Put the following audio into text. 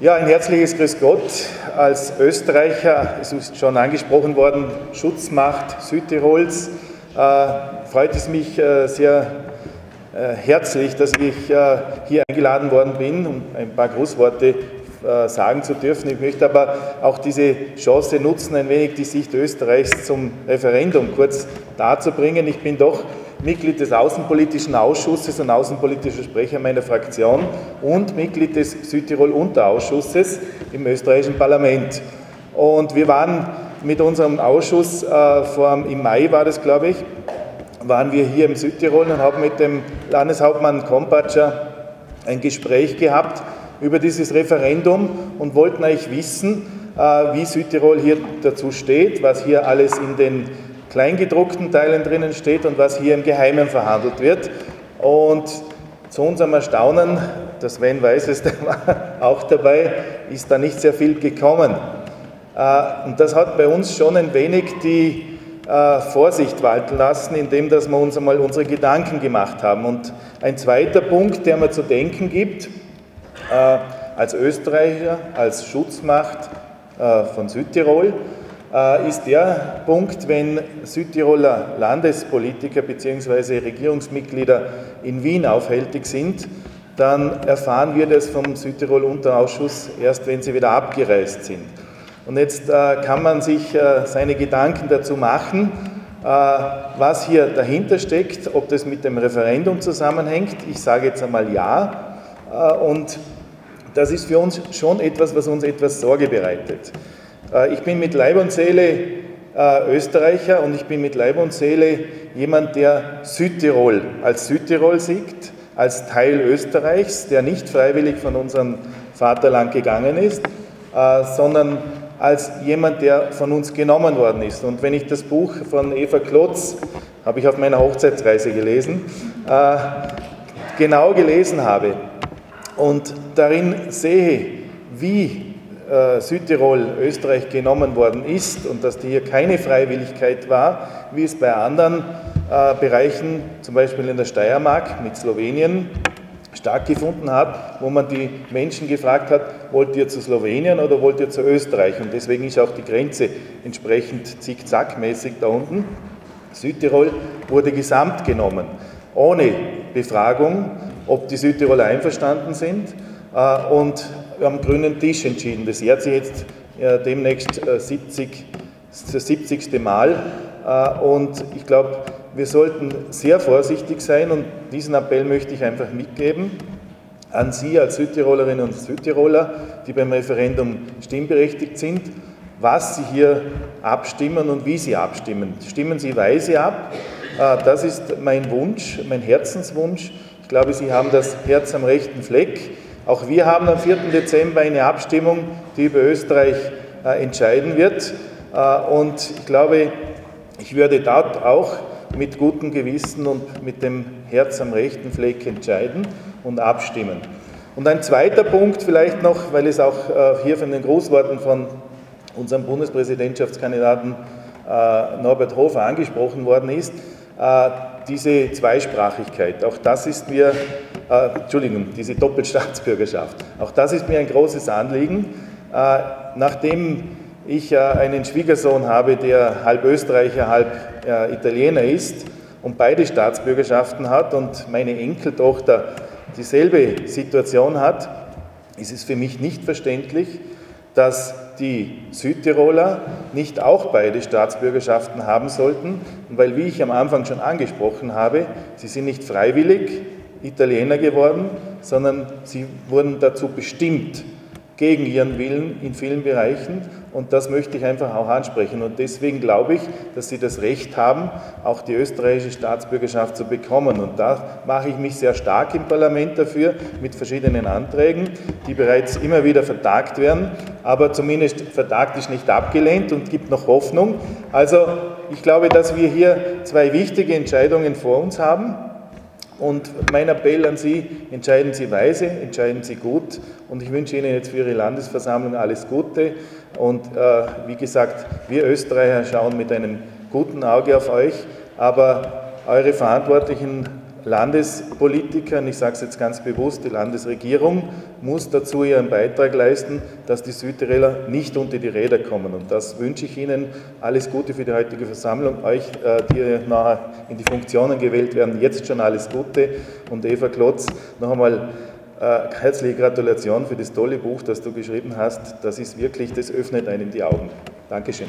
Ja, ein herzliches Grüß Gott. Als Österreicher, es ist schon angesprochen worden, Schutzmacht Südtirols, freut es mich sehr herzlich, dass ich hier eingeladen worden bin, um ein paar Grußworte sagen zu dürfen. Ich möchte aber auch diese Chance nutzen, ein wenig die Sicht Österreichs zum Referendum kurz darzubringen. Ich bin doch Mitglied des Außenpolitischen Ausschusses und außenpolitischer Sprecher meiner Fraktion und Mitglied des Südtirol-Unterausschusses im österreichischen Parlament. Und wir waren mit unserem Ausschuss, im Mai war das, glaube ich, waren wir hier im Südtirol und haben mit dem Landeshauptmann Kompatscher ein Gespräch gehabt über dieses Referendum und wollten eigentlich wissen, wie Südtirol hier dazu steht, was hier alles in den kleingedruckten Teilen drinnen steht und was hier im Geheimen verhandelt wird. Und zu unserem Erstaunen, der Sven weiß es, der war auch dabei, ist da nicht sehr viel gekommen. Und das hat bei uns schon ein wenig die Vorsicht walten lassen, indem dass wir uns einmal unsere Gedanken gemacht haben. Und ein zweiter Punkt, der mir zu denken gibt, als Österreicher, als Schutzmacht von Südtirol, ist der Punkt, wenn Südtiroler Landespolitiker bzw. Regierungsmitglieder in Wien aufhältig sind, dann erfahren wir das vom Südtirol-Unterausschuss erst, wenn sie wieder abgereist sind. Und jetzt kann man sich seine Gedanken dazu machen, was hier dahinter steckt, ob das mit dem Referendum zusammenhängt. Ich sage jetzt einmal ja. Und das ist für uns schon etwas, was uns etwas Sorge bereitet. Ich bin mit Leib und Seele Österreicher und ich bin mit Leib und Seele jemand, der Südtirol als Südtirol sieht, als Teil Österreichs, der nicht freiwillig von unserem Vaterland gegangen ist, sondern als jemand, der von uns genommen worden ist. Und wenn ich das Buch von Eva Klotz, habe ich auf meiner Hochzeitsreise gelesen, genau gelesen habe und darin sehe, wie Südtirol Österreich genommen worden ist und dass hier keine Freiwilligkeit war, wie es bei anderen Bereichen, zum Beispiel in der Steiermark mit Slowenien, stattgefunden hat, wo man die Menschen gefragt hat, wollt ihr zu Slowenien oder wollt ihr zu Österreich? Und deswegen ist auch die Grenze entsprechend zickzackmäßig da unten. Südtirol wurde gesamt genommen, ohne Befragung, ob die Südtiroler einverstanden sind, und am grünen Tisch entschieden. Das jährt sich jetzt demnächst das 70. Mal. Und ich glaube, wir sollten sehr vorsichtig sein und diesen Appell möchte ich einfach mitgeben an Sie als Südtirolerinnen und Südtiroler, die beim Referendum stimmberechtigt sind, was Sie hier abstimmen und wie Sie abstimmen. Stimmen Sie weise ab. Das ist mein Wunsch, mein Herzenswunsch. Ich glaube, Sie haben das Herz am rechten Fleck. Auch wir haben am 4. Dezember eine Abstimmung, die über Österreich entscheiden wird. Und ich glaube, ich würde dort auch mit gutem Gewissen und mit dem Herz am rechten Fleck entscheiden und abstimmen. Und ein zweiter Punkt vielleicht noch, weil es auch hier von den Grußworten von unserem Bundespräsidentschaftskandidaten Norbert Hofer angesprochen worden ist, diese Zweisprachigkeit, auch das ist mir, diese Doppelstaatsbürgerschaft, auch das ist mir ein großes Anliegen. Nachdem ich einen Schwiegersohn habe, der halb Österreicher, halb Italiener ist und beide Staatsbürgerschaften hat und meine Enkeltochter dieselbe Situation hat, ist es für mich nicht verständlich, dass die Südtiroler nicht auch beide Staatsbürgerschaften haben sollten, weil, wie ich am Anfang schon angesprochen habe, sie sind nicht freiwillig Italiener geworden, sondern sie wurden dazu bestimmt, gegen ihren Willen in vielen Bereichen, und das möchte ich einfach auch ansprechen. Und deswegen glaube ich, dass sie das Recht haben, auch die österreichische Staatsbürgerschaft zu bekommen. Und da mache ich mich sehr stark im Parlament dafür, mit verschiedenen Anträgen, die bereits immer wieder vertagt werden, aber zumindest vertagt ist nicht abgelehnt und gibt noch Hoffnung. Also ich glaube, dass wir hier zwei wichtige Entscheidungen vor uns haben. Und mein Appell an Sie, entscheiden Sie weise, entscheiden Sie gut. Und ich wünsche Ihnen jetzt für Ihre Landesversammlung alles Gute. Und wie gesagt, wir Österreicher schauen mit einem guten Auge auf euch, aber eure Verantwortlichen Landespolitikern, ich sage es jetzt ganz bewusst, die Landesregierung muss dazu ihren Beitrag leisten, dass die Südtiroler nicht unter die Räder kommen. Und das wünsche ich Ihnen. Alles Gute für die heutige Versammlung. Euch, die nachher in die Funktionen gewählt werden, jetzt schon alles Gute. Und Eva Klotz, noch einmal herzliche Gratulation für das tolle Buch, das du geschrieben hast. Das ist wirklich, das öffnet einem die Augen. Dankeschön.